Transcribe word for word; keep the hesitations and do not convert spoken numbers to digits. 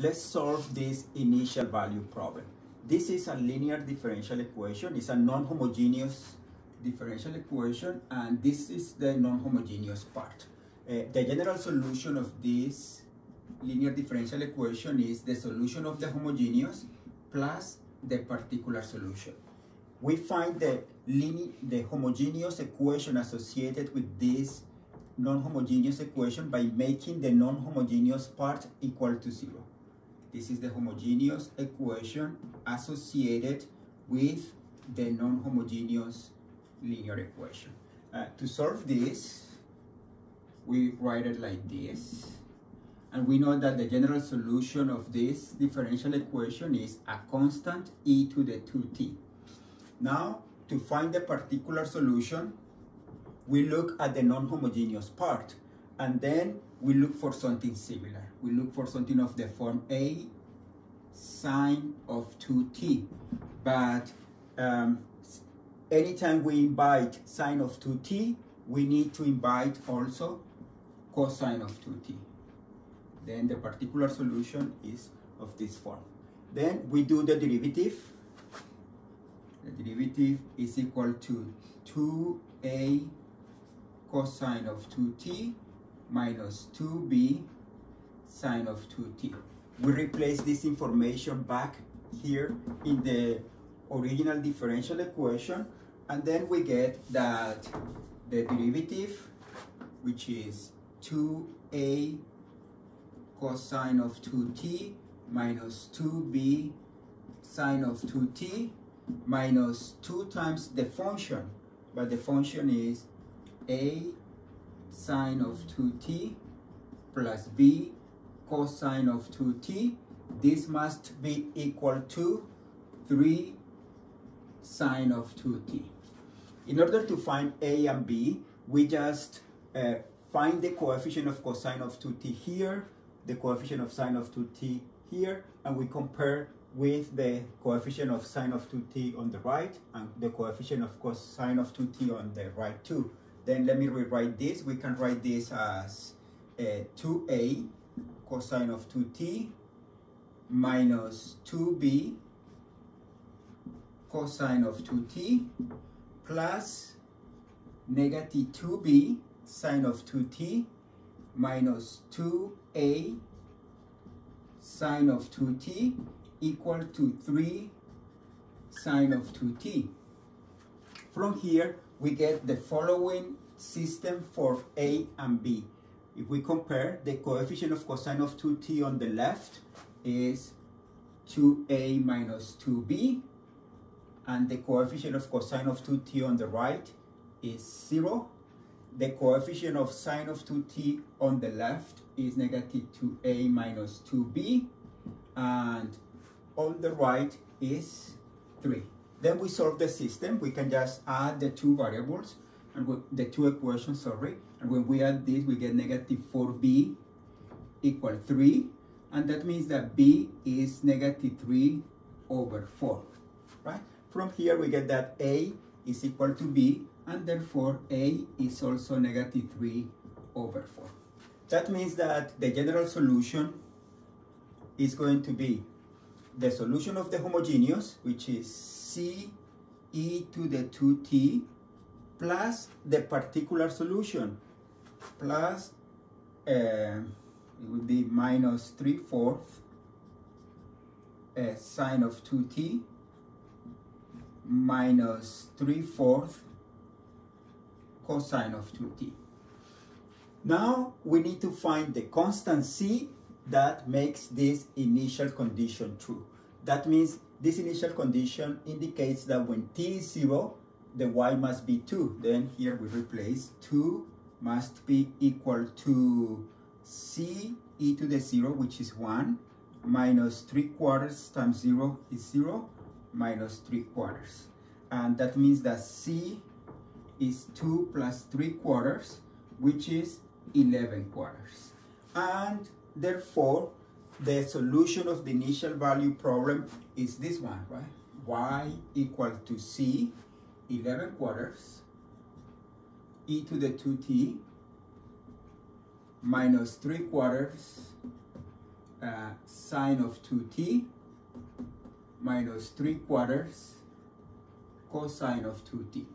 Let's solve this initial value problem. This is a linear differential equation. It's a non-homogeneous differential equation, and this is the non-homogeneous part. Uh, the general solution of this linear differential equation is the solution of the homogeneous plus the particular solution. We find the, the homogeneous equation associated with this non-homogeneous equation by making the non-homogeneous part equal to zero. This is the homogeneous equation associated with the non-homogeneous linear equation. Uh, to solve this, we write it like this. And we know that the general solution of this differential equation is a constant e to the two t. Now, to find the particular solution, we look at the non-homogeneous part, and then we look for something similar. We look for something of the form a sine of two t. But um, anytime we invite sine of two t, we need to invite also cosine of two t. Then the particular solution is of this form. Then we do the derivative. The derivative is equal to two a cosine of two t minus two b sine of two t. We replace this information back here in the original differential equation, and then we get that the derivative, which is two a cosine of two t minus two b sine of two t minus two times the function, but the function is a sine of two t plus b cosine of two t. This must be equal to three sine of two t. In order to find a and b, we just uh, find the coefficient of cosine of two t here, the coefficient of sine of two t here, and we compare with the coefficient of sine of two t on the right and the coefficient of cosine of two t on the right too. Then let me rewrite this. We can write this as uh, two a cosine of two t minus two b cosine of two t plus negative two b sine of two t minus two a sine of two t equal to three sine of two t. From here, we get the following system for a and b. If we compare, the coefficient of cosine of two t on the left is two a minus two b, and the coefficient of cosine of two t on the right is zero. The coefficient of sine of two t on the left is negative two a minus two b, and on the right is three. Then we solve the system. We can just add the two variables, and we, the two equations, sorry. And when we add this, we get negative four b equal three. And that means that b is negative three over four, right? From here, we get that a is equal to b, and therefore a is also negative three over four. That means that the general solution is going to be the solution of the homogeneous, which is c e to the two t, plus the particular solution, plus uh, it would be minus three fourths uh, sine of two t minus three fourths cosine of two t. Now we need to find the constant c that makes this initial condition true. That means this initial condition indicates that when t is zero, the y must be two. Then here we replace two must be equal to c e to the zero, which is one, minus three quarters times zero is zero, minus three quarters. And that means that c is two plus three quarters, which is eleven quarters. And therefore, the solution of the initial value problem is this one, right? Y equal to c, eleven quarters, e to the two t, minus three quarters, uh, sine of two t minus three quarters cosine of two t.